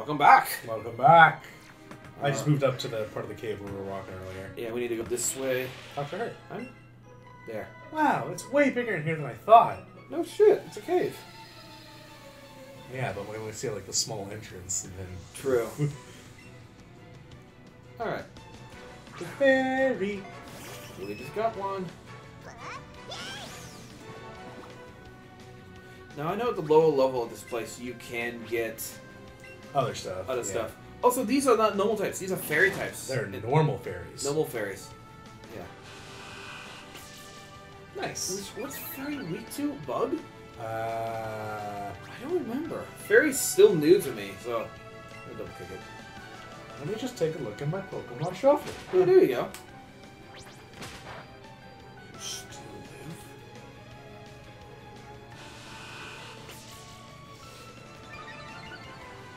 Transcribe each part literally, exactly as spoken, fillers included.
Welcome back. Welcome back. Uh, I just moved up to the part of the cave where we were walking earlier. Yeah, we need to go this way. How far? I'm there. Wow, it's way bigger in here than I thought. No shit, it's a cave. Yeah, but we only see like the small entrance and then. True. All right. The fairy. We really just got one. Now I know at the lower level of this place you can get other stuff. Other yeah. stuff. Also, these are not normal types. These are fairy types. They're normal fairies. Normal fairies. Yeah. Nice. What's fairy weak to? Bug? Uh. I don't remember. Fairy's still new to me, so I double click it. Let me just take a look at my Pokemon Shuffle. Oh, there you go.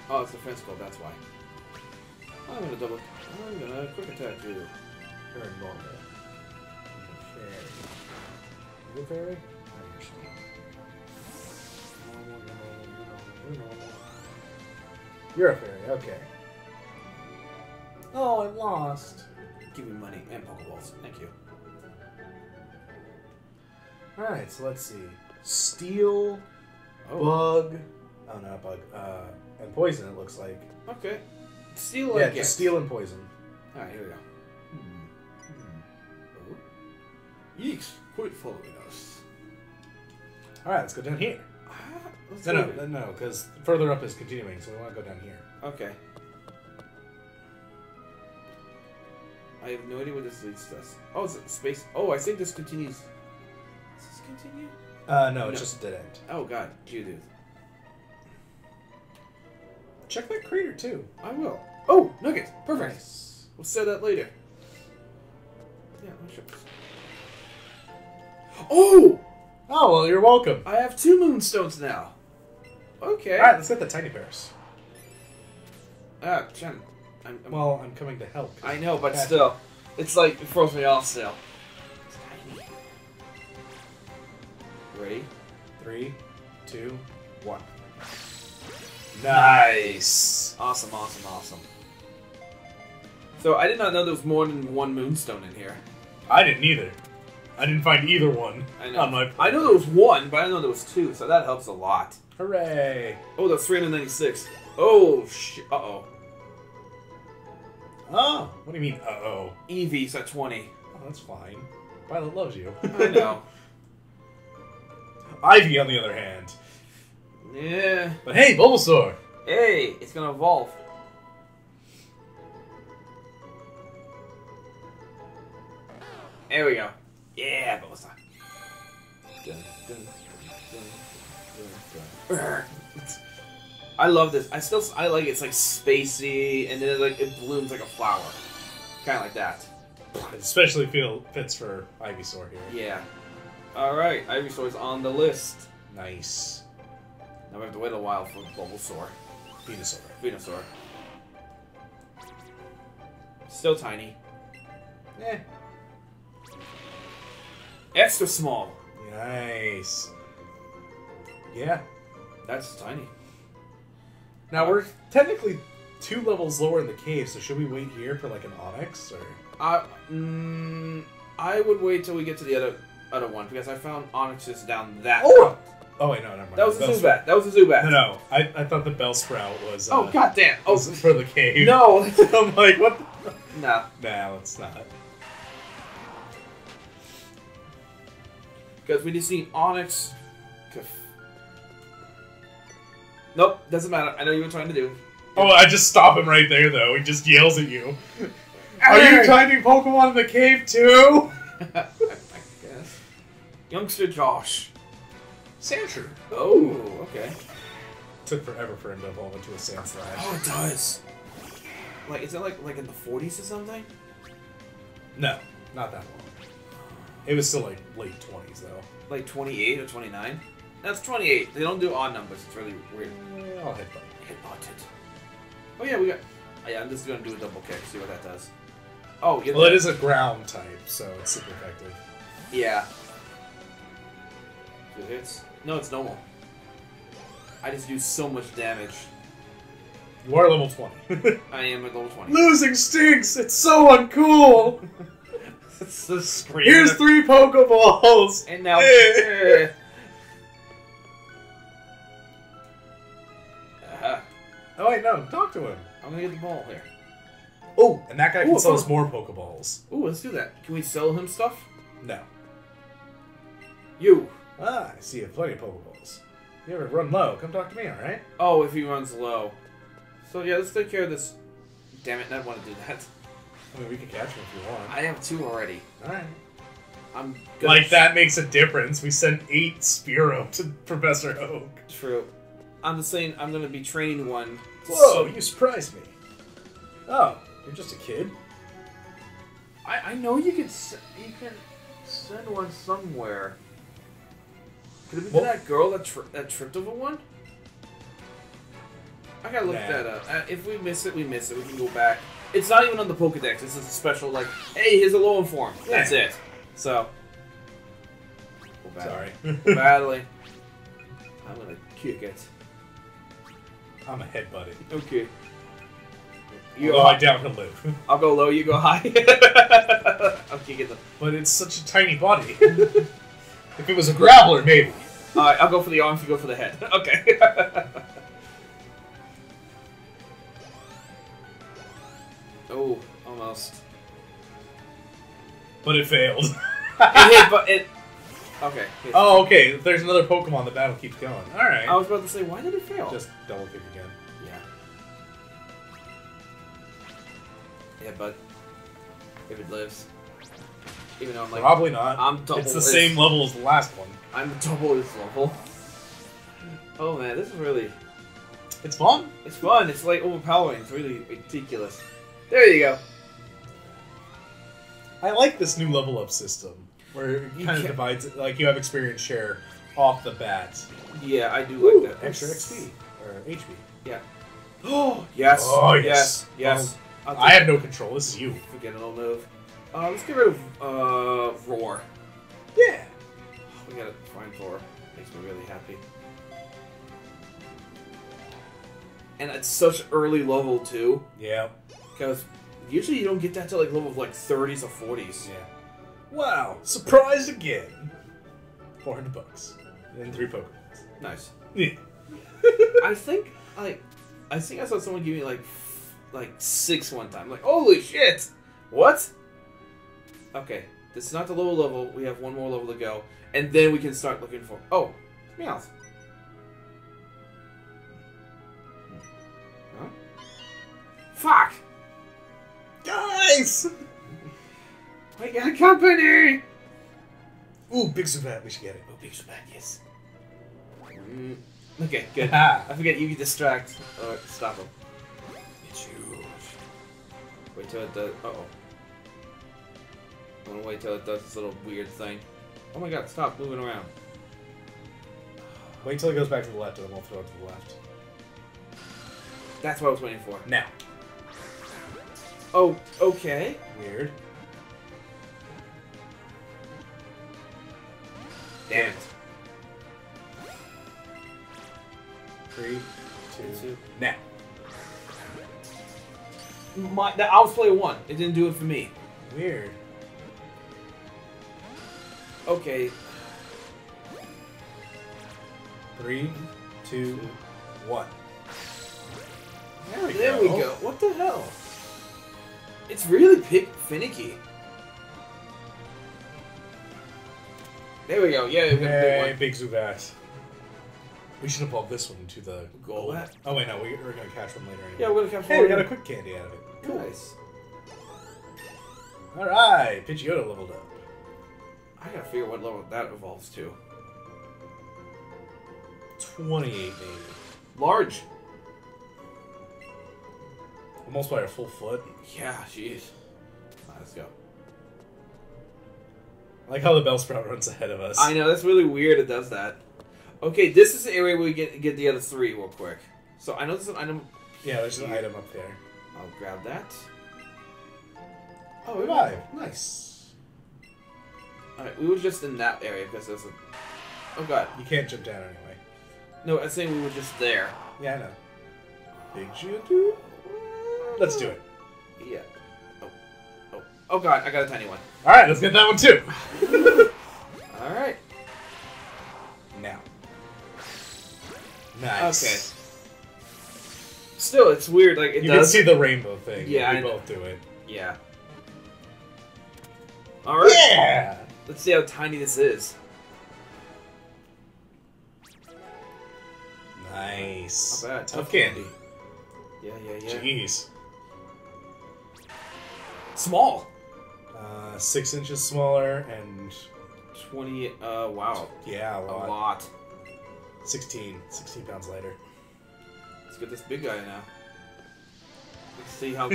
Oh, it's the fence call, that's why. I'm gonna double. I'm gonna quick attack you. You're in normal. You're fairy. You're fairy? You're a fairy, okay. Oh, I lost. Give me money and Pokeballs. Thank you. Alright, so let's see. Steel, oh. bug. Oh, not bug. Uh. And poison, it looks like. Okay. Steel and yeah, just steel and poison. Alright, here we go. Hmm. Hmm. Oh. Yeeks, quit following us. Alright, let's go down here. Ah, let's no, no, no, because further up is continuing, so we want to go down here. Okay. I have no idea what this leads to us. Oh, is it space? Oh, I think this continues. Does this continue? Uh, no, no. It's just a dead end. Oh, God. Geodude. Check that crater too. I will. Oh, nuggets. Perfect. Nice. We'll set that later. Yeah, I'm sure. Oh! Oh, well, you're welcome. I have two moonstones now. Okay. Alright, let's get the tiny bears. Ah, Chen. I'm, I'm, well, I'm coming to help. I know, but okay. still. It's like, it throws me off still. Tiny. Ready? Three, two, one. Nice! Awesome, awesome, awesome. So, I did not know there was more than one moonstone in here. I didn't either. I didn't find either one. I know. On my I know there was one, but I didn't know there was two, so that helps a lot. Hooray! Oh, that's three hundred ninety-six. Oh, shit. Uh-oh. Oh! What do you mean, uh-oh? Eevee's at twenty. Oh, that's fine. Violet loves you. I know. Ivy, on the other hand. Yeah. But hey, Bulbasaur! Hey, it's gonna evolve. There we go. Yeah, Bulbasaur. I love this. I still I like it. It's like spacey, and then it, like it blooms like a flower, kind of like that. It especially feel fits for Ivysaur here. Yeah. All right, Ivysaur's on the list. Nice. Now we have to wait a while for Bulbasaur. Venusaur. Venusaur. Still tiny. Eh. Extra small. Nice. Yeah. That's tiny. Now we're technically two levels lower in the cave, so should we wait here for like an Onyx or? I mm, I would wait till we get to the other other one because I found Onyxes down that. Oh. Oh wait, no, never mind. That was a Zubat. That was a Zubat. No, no. I, I thought the Bellsprout was. Uh, oh goddamn! Oh, was for the cave. No, I'm like what? The... Nah. Nah, it's not. Because we just need Onyx. Nope, doesn't matter. I know you were trying to do. Oh, I just stop him right there though. He just yells at you. Are you trying to do Pokemon in the cave too? I guess. Youngster Josh. Sandshrew. Oh, okay. Took forever for him to evolve into a Sandslash. Oh, it does. Like, is it like like in the forties or something? No, not that long. It was still like late twenties though. Like twenty-eight or twenty-nine? That's twenty-eight. They don't do odd numbers. It's really weird. Yeah, I'll hit button. Hit button. Oh yeah, we got. Oh, yeah, I'm just gonna do a double kick. See what that does. Oh, yeah. Well, it is a ground type, so it's super effective. Yeah. It hits. No, it's normal. I just do so much damage. You are level twenty. I am at level twenty. Losing stinks! It's so uncool! It's the scream. Here's three Pokeballs! And now... uh-huh. Oh wait, no. Talk to him. I'm gonna get the ball here. Oh, and that guy can Ooh, sell us more Pokeballs. Ooh, let's do that. Can we sell him stuff? No. You. Ah, I see you have plenty of Pokeballs. If you ever run low, come talk to me, alright? Oh, if he runs low. So yeah, let's take care of this. Damn it, I don't want to do that. I mean, we can catch him if you want. I have two already. Alright. I'm good. Like, that makes a difference. We sent eight Spearow to Professor Oak. True. I'm just saying I'm going to be training one. Whoa, so you surprised me. Oh, you're just a kid? I, I know you can, you can send one somewhere. Could it be well, that girl that, tri that tripped over one? I gotta look nah. that up. Uh, if we miss it, we miss it. We can go back. It's not even on the Pokedex. This is a special, like, hey, here's a low form. That's nah. it. So. We're battling. Sorry. We're battling. I'm gonna kick it. I'm a headbutt it. Okay. You Although I doubt he'll live. I'll go low, you go high. I'll kick it. But it's such a tiny body. If it was a grappler, maybe. Alright, I'll go for the arm, you go for the head. Okay. Oh, almost. But it failed. It hit, but it... Okay. Hit. Oh, okay. If there's another Pokemon, the battle keeps going. Alright. I was about to say, why did it fail? Just double click again. Yeah. Yeah, but... If it lives... Even though I'm like, probably not. I'm double it's the his. same level as the last one. I'm double his level. Oh man, this is really... It's fun. It's fun. It's like overpowering. It's really ridiculous. There you go. I like this new level up system. Where it you kind of divides it. Like you have experience share off the bat. Yeah, I do Ooh, like that. Extra X P. Or H P. Yeah. Oh, yes. Oh, yes. Yes. Well, I have no control. This is you. Forget it, I'll move. Uh, let's get rid of, uh, Roar. Yeah! We gotta find Roar. Makes me really happy. And it's such early level, too. Yeah. Because usually you don't get that to like, level of, like, thirties or forties. Yeah. Wow! Surprise again! four hundred bucks. And three Pokeballs. Nice. Yeah. I think, like, I think I saw someone give me, like, f like, six one time. Like, holy shit! What? Okay, this is not the low level. We have one more level to go, and then we can start looking for. Oh, Meowth. Huh? Fuck! Guys, we got company. Ooh, big Zubat. We should get it. Oh, big Zubat. Yes. Mm. Okay, good. I forget you can distract. Uh, stop him. It's you. Wait till it does. Uh oh. I'm gonna wait till it does this little weird thing. Oh my god, stop moving around. Wait till it goes back to the left and then we'll throw it to the left. That's what I was waiting for. Now. Oh, okay. Weird. Damn it. Three, two, two. Now. My, the I'll play one. It didn't do it for me. Weird. Okay. Three, two, one. There we there go. There we go. What the hell? It's really finicky. There we go. Yeah, we've got hey, a big one. Big Zubat. We should evolve this one to the Golbat. Oh wait, no, we, we're gonna catch one later. Anyway. Yeah, we're gonna catch one. Hey, we got a quick candy out of it. Cool. Nice. All right, Pidgeotto leveled up. I gotta figure what level that evolves to. twenty-eight, maybe. Large. Almost by a full foot. Yeah, jeez. Right, let's go. I like how the Bellsprout runs ahead of us. I know, that's really weird it does that. Okay, this is the area where we get get the other three real quick. So I know there's an item... Yeah, there's an item up there. I'll grab that. Oh, we Five. Nice. Alright, we were just in that area because there's a... Oh god. You can't jump down anyway. No, I was saying we were just there. Yeah, I know. Big Geodude? Let's do it. Yeah. Oh. Oh. Oh god, I got a tiny one. Alright, let's get that one too. Alright. Now. Nice. Okay. Still, it's weird, like, it you does... You can see the rainbow thing. Yeah, we I both know. do it. Yeah. Alright. Yeah! Let's see how tiny this is. Nice. Not bad. Tough, Tough candy. candy. Yeah, yeah, yeah. Jeez. Small. Uh, six inches smaller and... twenty, uh, wow. Yeah, a lot. A lot. sixteen. sixteen pounds lighter. Let's get this big guy now. Let's see how...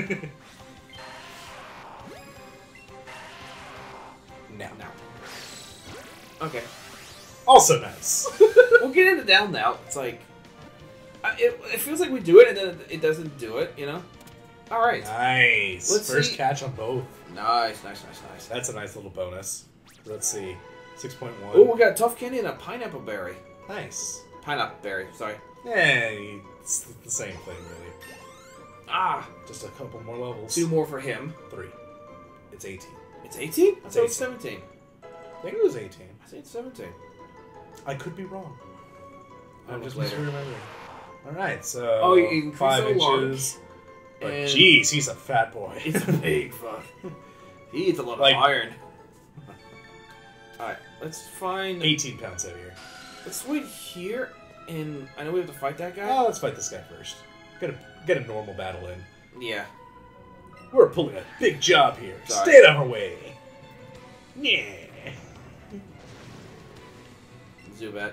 Now. Now. Okay. Also nice. We'll get into down now. It's like... It, it feels like we do it and then it doesn't do it, you know? Alright. Nice. Let's First see. catch on both. Nice, nice, nice, nice. That's a nice little bonus. Let's see. six point one. Oh, we got a tough candy and a pineapple berry. Nice. Pineapple berry, sorry. Hey, it's the same thing, really. Ah! Just a couple more levels. Two more for him. Three. It's eighteen. It's eighteen? I thought it was seventeen. I think it was eighteen. I think it's seventeen. I could be wrong. I'm just misremembering. Alright, so oh, you five so inches. But jeez, he's a fat boy. He's a big fuck. He eats a lot like, of iron. Alright, let's find... eighteen pounds heavier. Let's wait here, and I know we have to fight that guy. Oh, let's fight this guy first. Get a, get a normal battle in. Yeah. We're pulling a big job here. Sorry. Stay out of our way. Yeah. Zubat.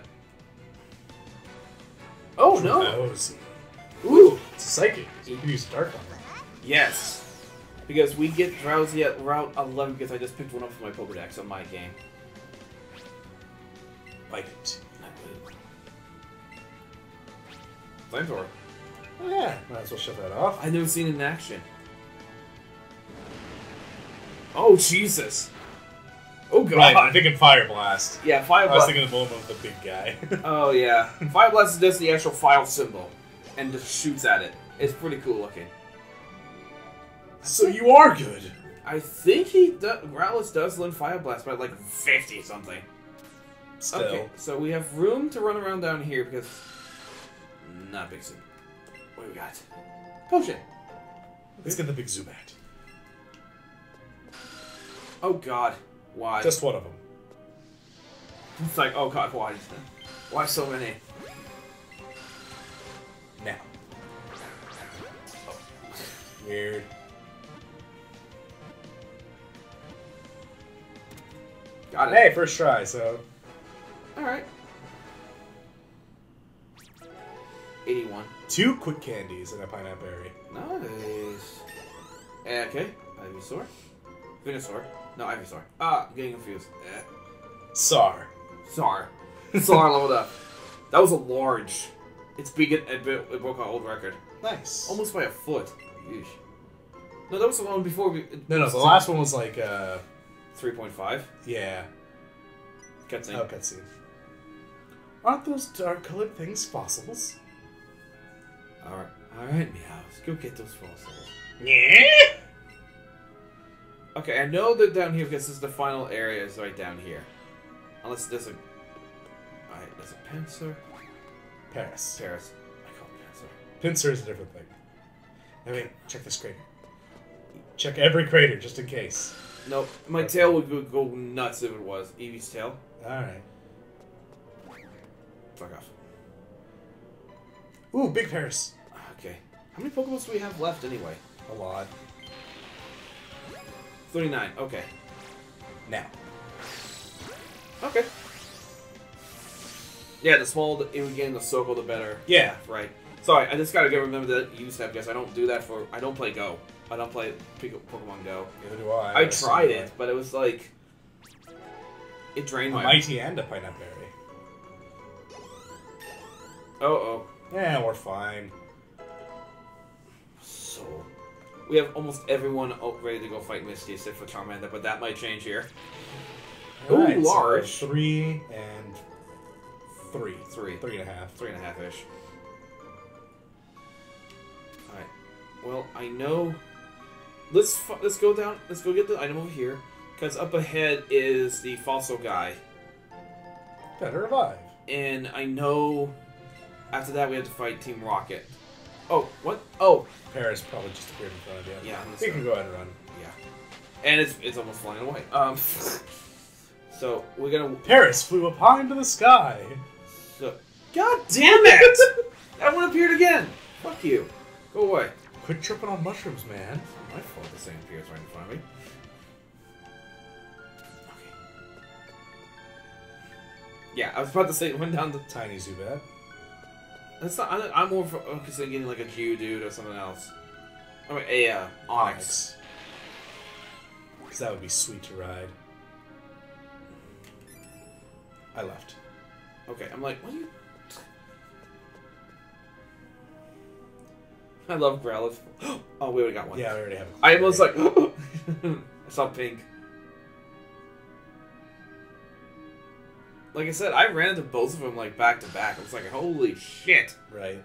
Oh, no! Ooh, Ooh, it's psychic. So you can use Dark Armor. Yes. Because we get drowsy at Route eleven because I just picked one up from my Pokedex on my game. Like it. Flamethrower. Oh, yeah. Might as well shut that off. I've never seen it in action. Oh, Jesus. Oh, God. Right, I'm thinking Fire Blast. Yeah, Fire Blast. I was thinking the Bulbasaur with the big guy. Oh, yeah. Fire Blast is just the actual file symbol and just shoots at it. It's pretty cool looking. So you are good. I think he does. Growlithe does lend Fire Blast by like fifty something. Still. Okay, so we have room to run around down here because. Not big Zubat. What do we got? Potion. Let's get the big Zubat. Oh, God. Why? Just one of them. It's like, oh god, why? Why so many? Now. Oh. Weird. Got it. Hey, first try, so. Alright. eighty-one. Two quick candies and a pineapple berry. Nice. Okay, Ivysaur. Venusaur. No, Ivysaur. Ah, I'm getting confused. Eh. Sar. Sar. Sar leveled up. That was a large. It's big. It, it, it broke our old record. Nice. Almost by a foot. Yeesh. No, that was the one before we... It, no, no, the last one was like, uh... three point five? Yeah. Cutscene. Oh, cutscene. Aren't those dark-colored things fossils? Alright. Alright, Meow. Let's go get those fossils. Yeah. Okay, I know they're down here because this is the final area is right down here. Unless there's a... Alright, there's a pincer. Paris. Paris. I call it pincer. Pincer is a different thing. I mean, check this crater. Check every crater, just in case. Nope. My okay. tail would go nuts if it was. Eevee's tail. Alright. Fuck off. Ooh, big Paris. Okay. How many Pokeballs do we have left anyway? A lot. thirty-nine, okay. Now. Okay. Yeah, the smaller the, it would gain the circle, the better. Yeah. Right. Sorry, I just gotta get, remember that you step, because I don't do that for, I don't play Go. I don't play Pokemon Go. Neither do I. I, I tried it, but it was like, it drained a my... mighty and a pineapple berry. Uh-oh. Yeah, we're fine. So... We have almost everyone ready to go fight Misty except for Charmander, but that might change here. Ooh, right, large. So three and three. Three. Three and a half. Three and a half-ish. Well, I know. Let's f let's go down. Let's go get the item over here, because up ahead is the fossil guy. Better revive. And I know. After that, we have to fight Team Rocket. Oh, what? Oh, Paris probably just appeared in front of you. Yeah, we can go ahead and run. Yeah, and it's it's almost flying away. Um, so we're gonna. Paris flew up high into the sky. So, God damn it! That one appeared again. Fuck you. Go away. Quit tripping on mushrooms, man. It's not my fault the same appears right in front of me. Okay. Yeah, I was about to say it went down to tiny Zubat. That's not. I'm, I'm more focused on getting like a Geodude or something else. I mean, a uh, Onyx. Because that would be sweet to ride. I left. Okay, I'm like, what are you? I love Growlithe. Oh, we already got one. Yeah, we already have one. I was like, I saw pink. Like I said, I ran into both of them like back to back. I was like, holy shit! Right.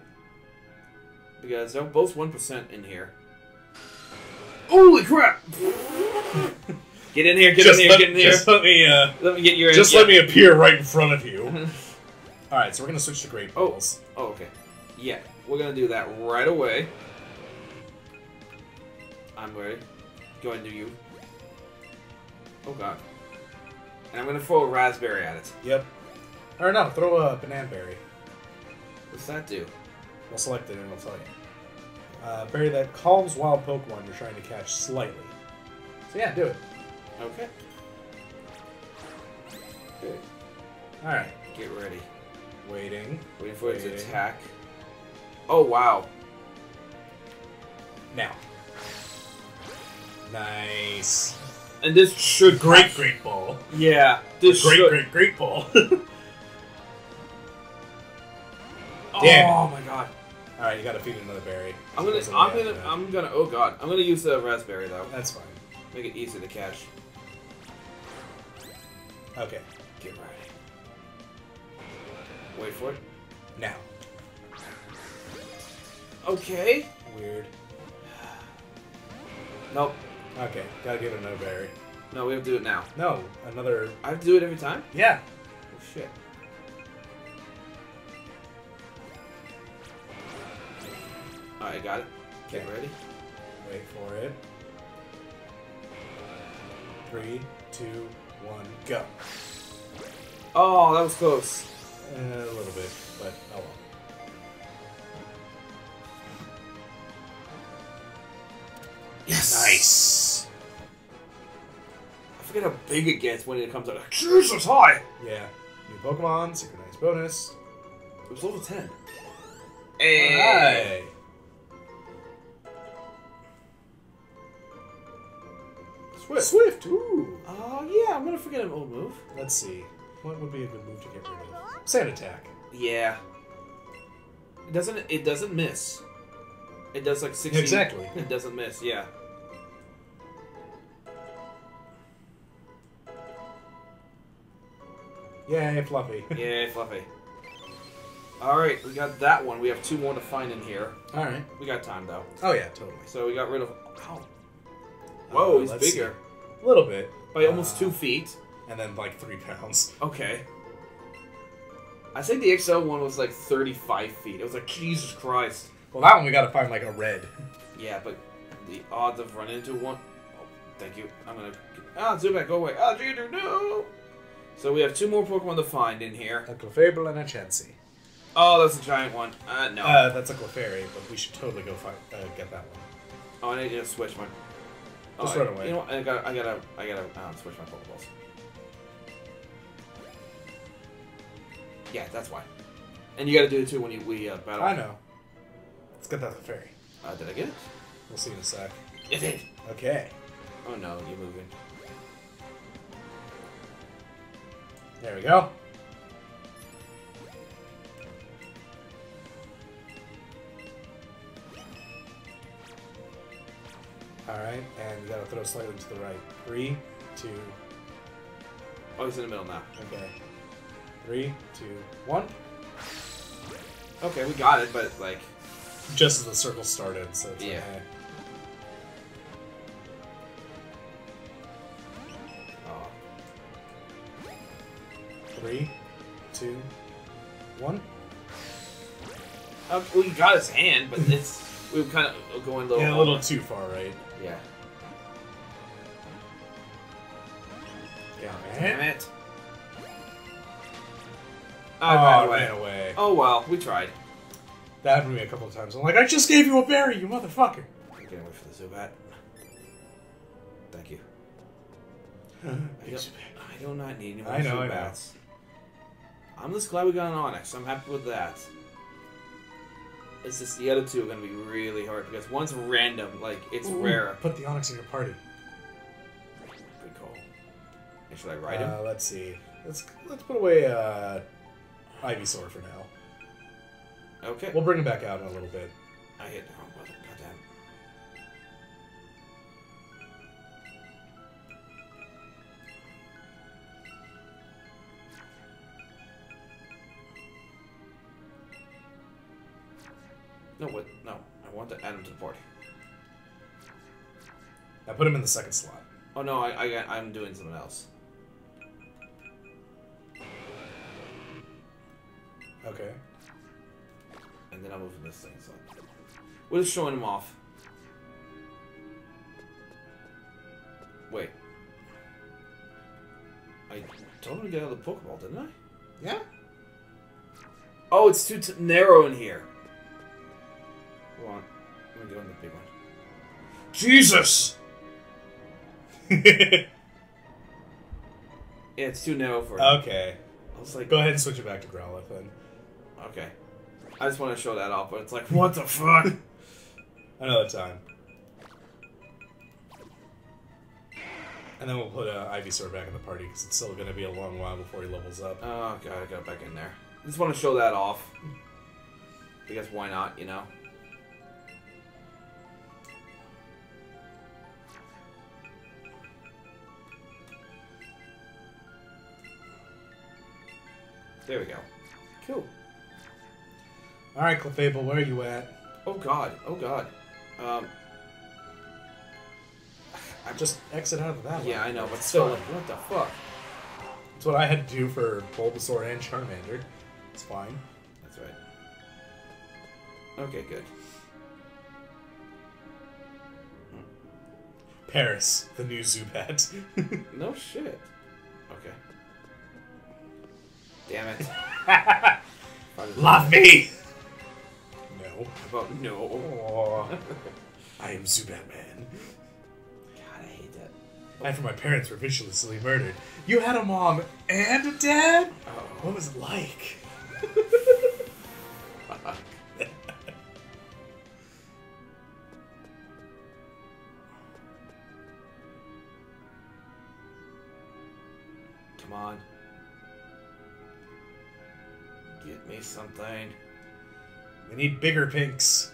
Because they're both one percent in here. Holy crap! Get in here! Get just in here! Let, get in here! Just let me. Uh, let me get your. Just in, let yeah. me appear right in front of you. All right, so we're gonna switch to great balls. Oh, oh okay. Yeah, we're gonna do that right away. I'm ready. Go ahead and do you. Oh god. And I'm gonna throw a raspberry at it. Yep. Or no, throw a banana berry. What's that do? We'll select it and I'll tell you. Uh, berry that calms wild Pokemon you're trying to catch slightly. So yeah, do it. Okay. Good. Alright. Get ready. Waiting. Waiting for Waiting. it to attack. Oh wow. Now. Nice. And this should great great ball. Yeah, this great should. great great ball. Damn. Oh my god! All right, you gotta feed another berry. I'm gonna, I'm gonna, I'm gonna, I'm gonna. Oh god, I'm gonna use the raspberry though. That's fine. Make it easy to catch. Okay, get ready. Wait for it. Now. Okay. Weird. Nope. Okay, gotta give it another berry. No, we have to do it now. No, another... I have to do it every time? Yeah. Oh, shit. Alright, got it. Okay. Get ready. Wait for it. Three, two, one, go. Oh, that was close. Uh, a little bit, but oh well. Yes. Nice. I forget how big it gets when it comes out. Jesus, hi! Yeah. New Pokemon, synchronized bonus. It was level ten. Hey! Right. Swift. Swift, ooh. Oh, uh, yeah, I'm gonna forget an old move. Let's see. What would be a good move to get rid of? Sand attack. Yeah. It doesn't, it doesn't miss. It does like sixty. Exactly. It doesn't miss, yeah. Yay, Fluffy. Yay, Fluffy. Alright, we got that one. We have two more to find in here. Alright. We got time, though. Oh, yeah, totally. So we got rid of... Ow. Whoa, uh, he's bigger. See. A little bit. By uh, almost two feet. And then, like, three pounds. Okay. I think the X L one was, like, thirty-five feet. It was like, Jesus Christ. Well, that one we gotta find, like, a red. Yeah, but the odds of running into one... Oh, thank you. I'm gonna... Ah, Zubat, go away. Ah, Junior, no! So we have two more Pokemon to find in here. A Clefable and a Chansey. Oh, that's a giant one. Uh, no. Uh, that's a Clefairy, but we should totally go find, uh, get that one. Oh, I need to switch my... Oh, Just I, run away. You know what? I gotta, I gotta, I gotta um, switch my Pokeballs. Yeah, that's why. And you gotta do it, too, when you, we uh, battle. I know. Let's get that Clefairy. Uh, did I get it? We'll see in a sec. It did! Okay. Oh no, you're moving. There we go. Alright, and you gotta throw slightly to the right. Three, two... Oh, he's in the middle now. Okay. Three, two, one. Okay, we got it, but like... just as the circle started, so it's yeah. Like, hey. Oh. Three, two, one. Uh, well, you got his hand, but it's we were kind of going a little yeah, a little too far, right? Yeah. Damn it! Damn it. Oh, oh ran, away. ran away. Oh well, we tried. That happened to me a couple of times. I'm like, I just gave you a berry, you motherfucker! I'm getting away from the Zubat. Thank you. Huh, I, don't, I do not need any more I know, Zubats. I know. I'm just glad we got an Onyx. I'm happy with that. It's just the other two are going to be really hard because one's random, like, it's ooh, rare. Put the Onyx in your party. Good call. And should I ride him? Uh, let's see. Let's, let's put away uh, Ivysaur for now. Okay. We'll bring him back out in a little bit. I hit the wrong button. Goddamn. No, what? No. I want to add him to the party. I put him in the second slot. Oh no, I, I, I'm doing something else. Okay. And then I'm moving this thing, so we're just showing him off. Wait. I told him to get out of the Pokeball, didn't I? Yeah. Oh, it's too t narrow in here. Hold on. I'm gonna go in the big one. Jesus! Yeah, it's too narrow for him. Okay. I was like, go ahead and switch it back to Growlithe then. Okay. I just want to show that off, but it's like, what the fuck? Another time. And then we'll put uh, Ivysaur back in the party, because it's still going to be a long while before he levels up. Oh, God, I got back in there. I just want to show that off. Because why not, you know? There we go. Cool. Alright, Clefable, where are you at? Oh god, oh god. Um, I just exit out of that yeah, one. Yeah, I know, but still, like, what the fuck? That's what I had to do for Bulbasaur and Charmander. It's fine. That's right. Okay, good. Paris, the new Zubat. No shit. Okay. Damn it. Love me! No. Oh, no. I am Zubat Man. God, I hate that. Oh. After my parents were viciously murdered. You had a mom and a dad? Uh -oh. What was it like? Come on. Get me something. We need bigger pinks.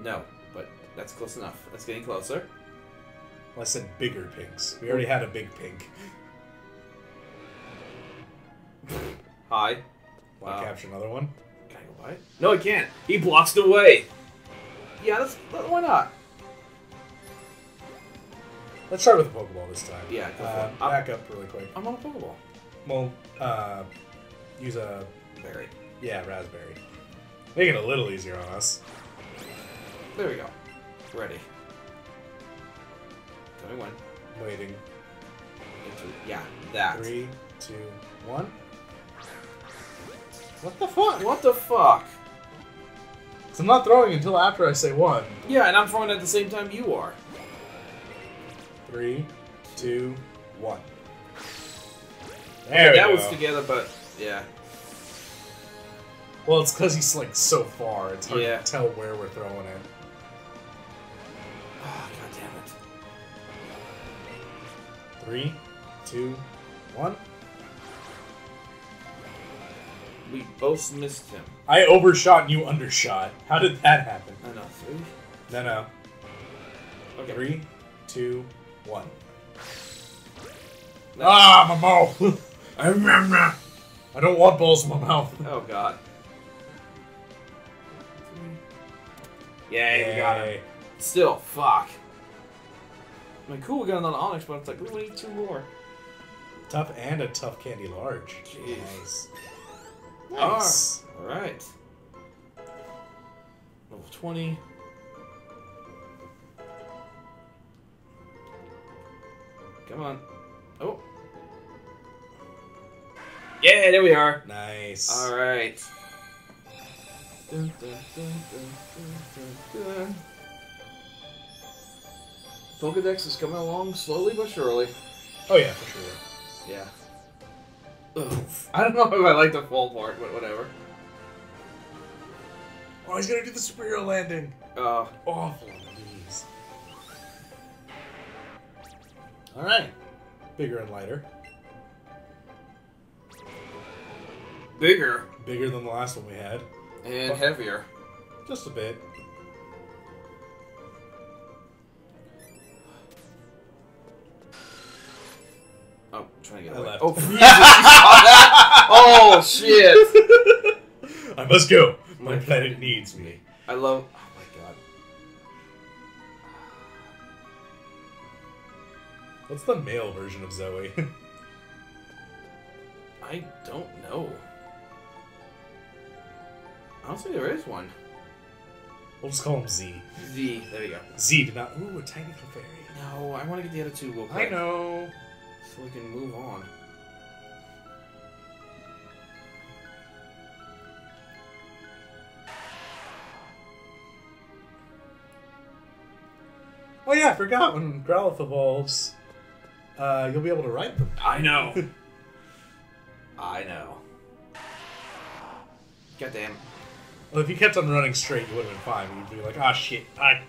No, but that's close enough. That's getting closer. Well, I said bigger pinks. We already had a big pink. Hi. Want to uh, capture another one? Can I go by it? No, I can't. He blocks the way. Yeah, that's, why not? Let's start with a Pokeball this time. Yeah, uh, back I'm, up really quick. I'm on a Pokeball. Well, uh, use a... berry. Yeah, raspberry. Making it a little easier on us. There we go. Ready. Tell me when. Waiting. Into, yeah, that. Three, two, one. What the fuck? What the fuck? So I'm not throwing until after I say one. Yeah, and I'm throwing at the same time you are. Three, two, one. There okay, we that go. That was together, but yeah. Well, it's because he's like so far, it's hard yeah. to tell where we're throwing it. Ah, oh, god damn it. Three, two, one. We both missed him. I overshot and you undershot. How did that happen? I know. Three? No, no. Okay. Three, two, one. Nice. Ah, my mouth! I remember! I don't want balls in my mouth. Oh god. Yay, we got him. Still, fuck. I mean, cool, we got another Onyx, but it's like, ooh, we need two more. Tough and a tough candy large. Jeez. Nice. Nice. All right. Level twenty. Come on. Oh. Yeah, there we are. Nice. All right. Dun, dun, dun, dun, dun, dun, dun. Pokedex is coming along slowly but surely. Oh yeah, for sure. Yeah. Ugh. I don't know if I like the fall part, but whatever. Oh, he's gonna do the superhero landing. Oh, awful. Jeez. All right. Bigger and lighter. Bigger. Bigger than the last one we had. And but heavier. Just a bit. Oh, I'm trying to get away. Oh, Jesus, you saw that? Oh, shit. I must go. My planet needs me. I love... Oh, my God. What's the male version of Zoe? I don't know. I don't think there is one. We'll just call him Z. Z, there you go. Z did not... Ooh, a tiny Clefairy. No, I want to get the other two real quick. I know. So we can move on. Oh yeah, I forgot when Growlithe evolves, uh, you'll be able to ride them. I know. I know. God damn. Well, if you kept on running straight, you would have been fine. You'd be like, ah, oh, shit. I,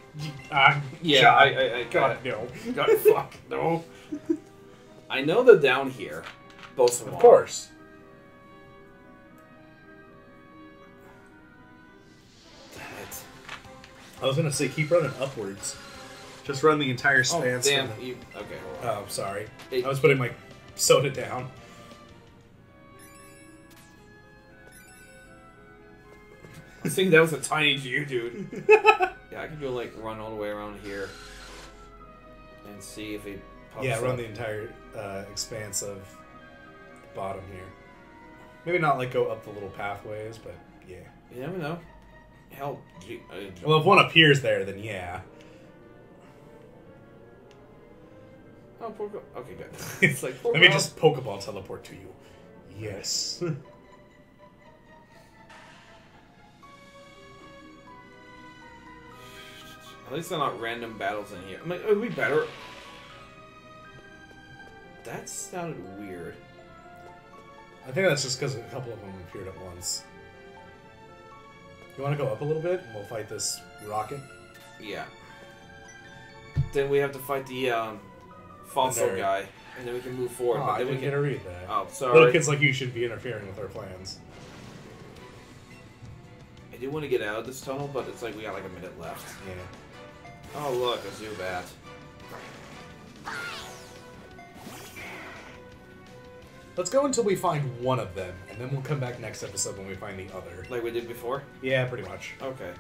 I, yeah, God, I, I, I got God, it. No. God, fuck, no. I know they're down here. Both of them. Of course. Damn it. I was going to say, keep running upwards. Just run the entire span. Oh, damn. You, okay. Oh, sorry. It, I was putting my soda down. I think that was a tiny Geodude. Yeah, I can go like run all the way around here and see if it pops yeah, up. Run the entire uh, expanse of the bottom here. Maybe not like go up the little pathways, but yeah. You never know. Hell, G uh, well, if one appears there, then yeah. Oh, Pokeball. Okay, good. It's like Pokeball. Let me just Pokeball teleport to you. Yes. At least they're not random battles in here. I'm like, are we better? That sounded weird. I think that's just because a couple of them appeared at once. You want to go up a little bit, and we'll fight this rocket? Yeah. Then we have to fight the um, fossil and guy, and then we can move forward. Oh, but then I didn't we can... get to read that. Oh, sorry. Little kids like you shouldn't be interfering with our plans. I do want to get out of this tunnel, but it's like we got like a minute left. Yeah. Oh look, a Zubat. Let's go until we find one of them, and then we'll come back next episode when we find the other. Like we did before? Yeah, pretty much. Okay.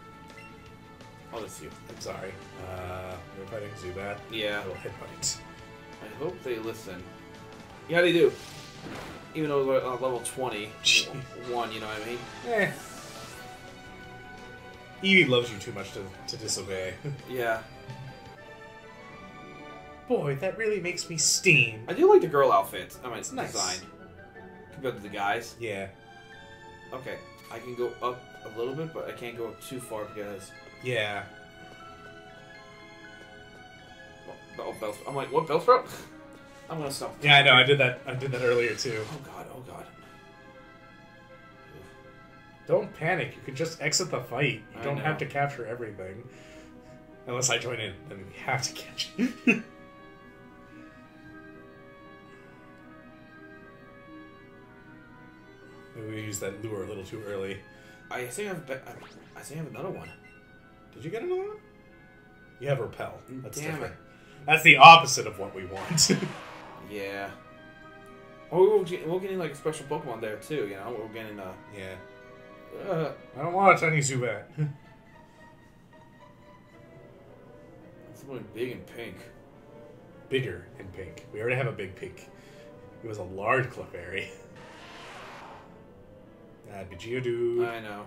Oh, that's you. I'm sorry. Uh, we're fighting Zubat. Yeah. Little headbutts. I hope they listen. Yeah, they do. Even though we're uh, level twenty-one, you know what I mean? Eh. Eevee loves you too much to, to disobey. Yeah. Boy, that really makes me steam. I do like the girl outfit. I mean, it's nice. Designed. Compared to the guys. Yeah. Okay, I can go up a little bit, but I can't go up too far because... Yeah. Oh, Bellsprout. I'm like, what, Bellsprout? I'm gonna stop. Yeah, I know, I did that I did that earlier too. Oh god, oh god. Don't panic. You can just exit the fight. You I don't know. have to capture everything. Unless I join in, then we have to catch it. Maybe we used that lure a little too early. I think I have. I think I have another one. Did you get another one? You have repel. That's Damn different. It. That's the opposite of what we want. Yeah. Oh, we're getting like a special Pokemon there too. You know, we're getting a uh... yeah. Uh, I don't want a tiny Zubat. Something big and pink. Bigger and pink. We already have a big pink. It was a large Clefairy. That'd be Geodude. I know.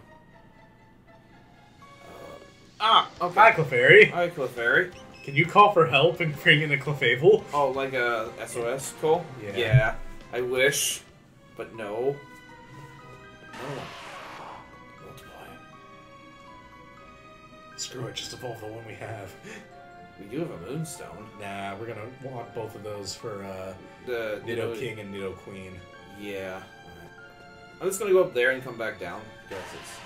Uh, ah! Okay. Hi, Clefairy. Hi, Clefairy. Can you call for help and bring in a Clefable? Oh, like a S O S call? Yeah. Yeah. I wish, but no. Oh. Multiply. Screw it, just evolve the one we have. We do have a Moonstone. Nah, we're gonna want both of those for uh, the Nido, Nido King and Nido Queen. Yeah. Right. I'm just gonna go up there and come back down. Guess it's.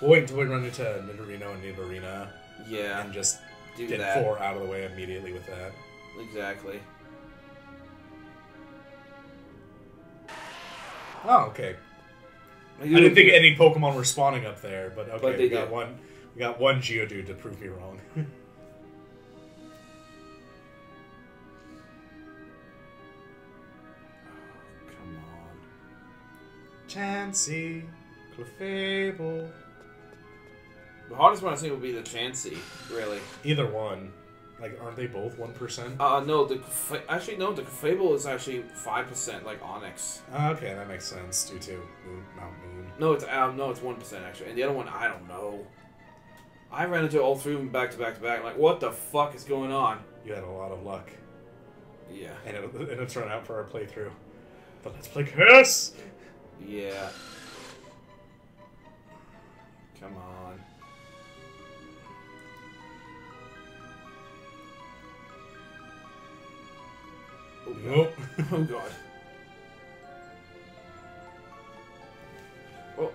We'll wait until we run into Nidorino and Nidorina. Yeah. And just do get that. Four out of the way immediately with that. Exactly. Oh, okay. I didn't think any Pokemon were spawning up there, but okay, but they we got did. one. We got one Geodude to prove me wrong. Oh, come on, Chansey. Clefable. The hardest one I think will be the Chansey, really. Either one. Like, aren't they both one percent? Uh, no, the actually, no, the Clefable is actually five percent, like Onyx. Uh, okay, that makes sense, due to Moon, Mount Moon. No, it's um, no, it's one percent, actually. And the other one, I don't know. I ran into all three of them back to back to back. I'm like, what the fuck is going on? You had a lot of luck. Yeah. And, it, and it's run out for our playthrough. But let's play Curse! Yeah. Come on. Oh, nope. Oh, God. Well,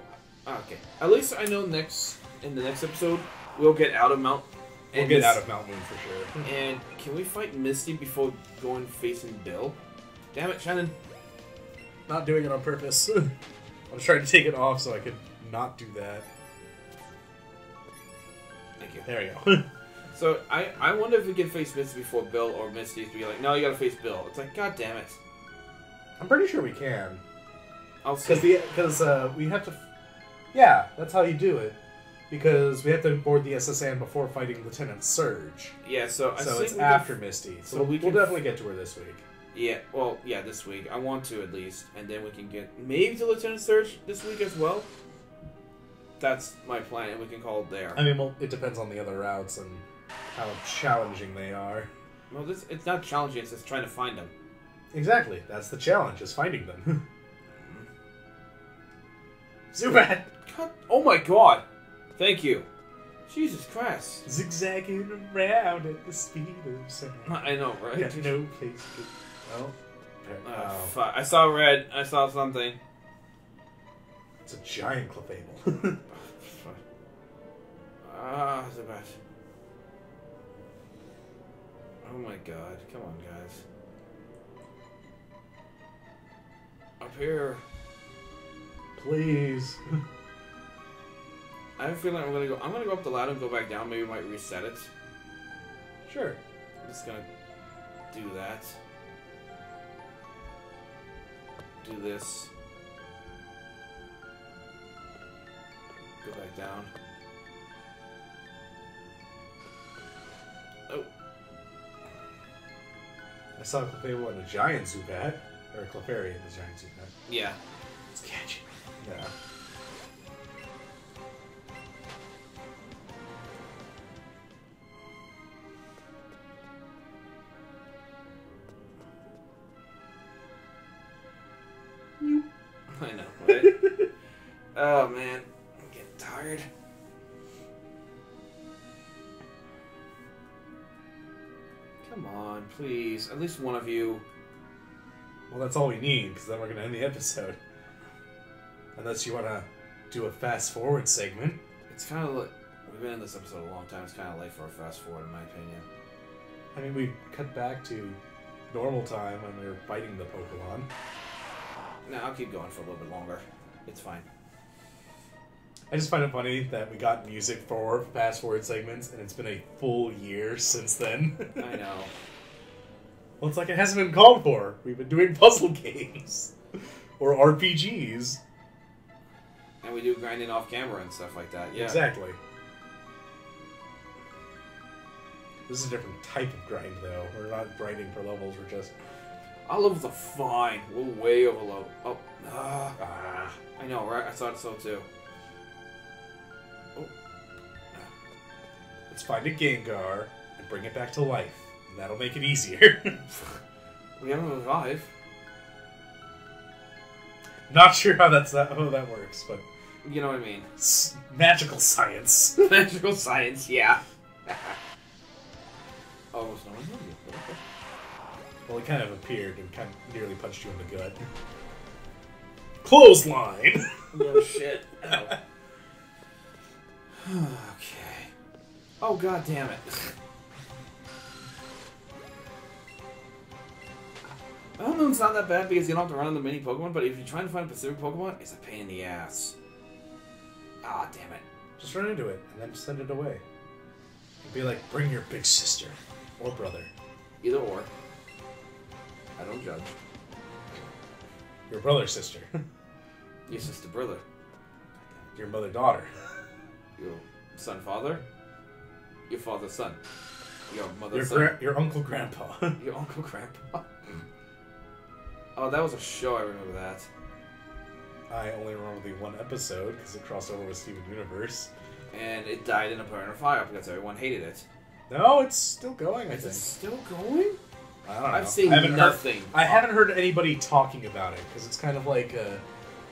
okay. At least I know next, in the next episode, we'll get out of Mount... We'll get out of Mount Moon for sure. And can we fight Misty before going facing Bill? Damn it, Shannon. Not doing it on purpose. I was trying to take it off so I could not do that. Thank you. There we go. So, I, I wonder if we can face Misty before Bill, or Misty to be like, no, you gotta face Bill. It's like, god damn it. I'm pretty sure we can. I'll see. Because uh, we have to... Yeah, that's how you do it. Because we have to board the S S N before fighting Lieutenant Surge. Yeah, so... I so it's after Misty. So, so we we'll can definitely get to her this week. Yeah, well, yeah, this week. I want to, at least. And then we can get maybe to Lieutenant Surge this week as well. That's my plan, and we can call it there. I mean, well, it depends on the other routes and... how challenging they are. Well, this, it's not challenging, it's just trying to find them. Exactly. That's the challenge, is finding them. Zubat! God, oh my god! Thank you. Jesus Christ. Zigzagging around at the speed of sound. I know, right? Yeah, no place to... Well, oh, oh. Fuck. I saw red. I saw something. It's a giant Clefable. Ah, Zubat. Oh my god, come on guys. Up here. Please. I have a feeling I'm gonna go I'm gonna go up the ladder and go back down, maybe we might reset it. Sure. I'm just gonna do that. Do this. Go back down. Oh, I saw Clefable and a giant Zubat, or Clefairy and a giant Zubat. Yeah. Let's catch it. Yeah. You. I know, right? Oh, man. I'm getting tired. Come on, please. At least one of you. Well, that's all we need, because then we're going to end the episode. Unless you want to do a fast-forward segment. It's kind of like... We've been in this episode a long time. It's kind of late for a fast-forward, in my opinion. I mean, we cut back to normal time when we were fighting the Pokemon. No, I'll keep going for a little bit longer. It's fine. I just find it funny that we got music for fast forward segments, and it's been a full year since then. I know. Well, it's like it hasn't been called for. We've been doing puzzle games. Or R P Gs. And we do grinding off camera and stuff like that, yeah. Exactly. This is a different type of grind, though. We're not grinding for levels, we're just... All over the fine. We're way over low. Oh, ah. ah. I know, right? I thought so, too. Oh. Let's find a Gengar and bring it back to life. And that'll make it easier. We haven't revived. Not sure how that's that, how that works, but... You know what I mean. S magical science. Magical science, yeah. Oh, there's no one here. Well, he kind of appeared and kind of nearly punched you in the gut. Clothesline! Oh, shit. Ow. Okay. Oh, god damn it. Mount Moon's not that bad because you don't have to run into many Pokemon, but if you're trying to find a specific Pokemon, it's a pain in the ass. Ah, damn it. Just run into it and then send it away. It'd be like, bring your big sister or brother. Either or. I don't judge. Your brother, sister. Your sister, brother. Your mother, daughter. Your son, father. Your father, son. Your mother, your son. Your uncle, grandpa. Your uncle, grandpa. Oh, that was a show. I remember that. I only remember the one episode because it crossed over with Steven Universe. And it died in a burn of fire because everyone hated it. No, it's still going. I Is think. It still going? I don't know. I've seen I nothing. Heard, I haven't heard anybody talking about it, because it's kind of like a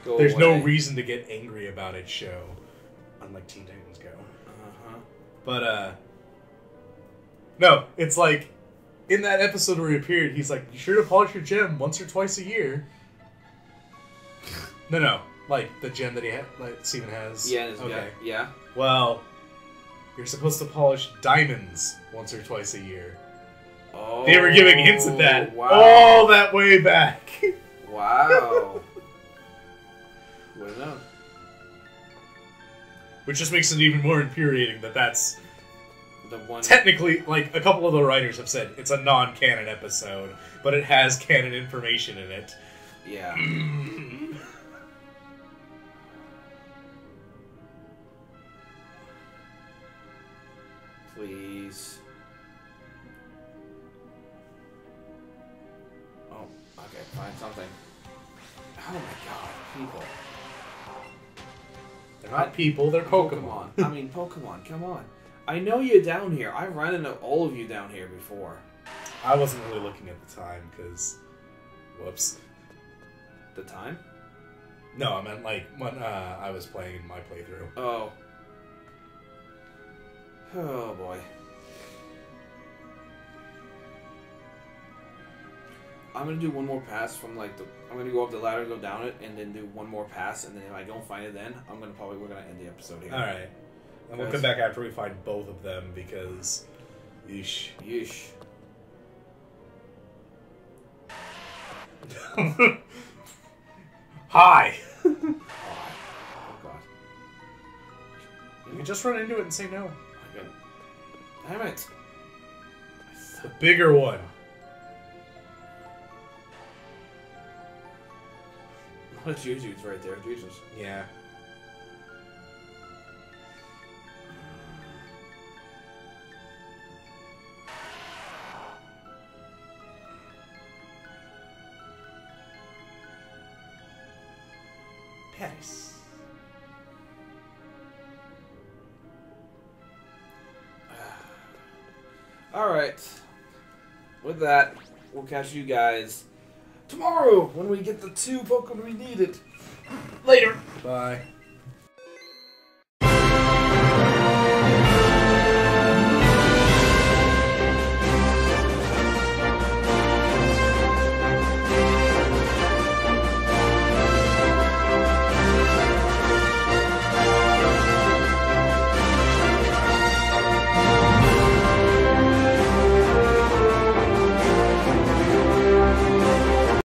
go there's away. No reason to get angry about it show, unlike Teen Titans Go. Uh-huh. But, uh, no, it's like, in that episode where he appeared, he's like, you sure to polish your gem once or twice a year. No, no, like, the gem that he had, like, Steven has. Yeah, okay. Yeah, yeah. Well, you're supposed to polish diamonds once or twice a year. Oh, they were giving hints at that wow. all that way back. Wow. What enough? Which just makes it even more infuriating that that's the one. Technically, like, a couple of the writers have said, it's a non-canon episode, but it has canon information in it. Yeah. Please. Okay, find something. Oh my god, people. They're not people, they're Pokemon. Pokemon. I mean, Pokemon, come on. I know you're down here. I ran into all of you down here before. I wasn't really looking at the time, because... Whoops. The time? No, I meant, like, when uh, I was playing my playthrough. Oh. Oh, boy. I'm gonna do one more pass from like the. I'm gonna go up the ladder, go down it, and then do one more pass. And then if I don't find it, then I'm gonna probably we're gonna end the episode here. All right, and we'll come back after we find both of them because, yeesh, yeesh. Hi. Oh, oh god. You can just run into it and say no. Okay. Damn it. The bigger one. Oh, Geodude's right there, Jesus. Yeah. Paris. Alright. With that, we'll catch you guys tomorrow, when we get the two Pokemon we needed. Later. Bye.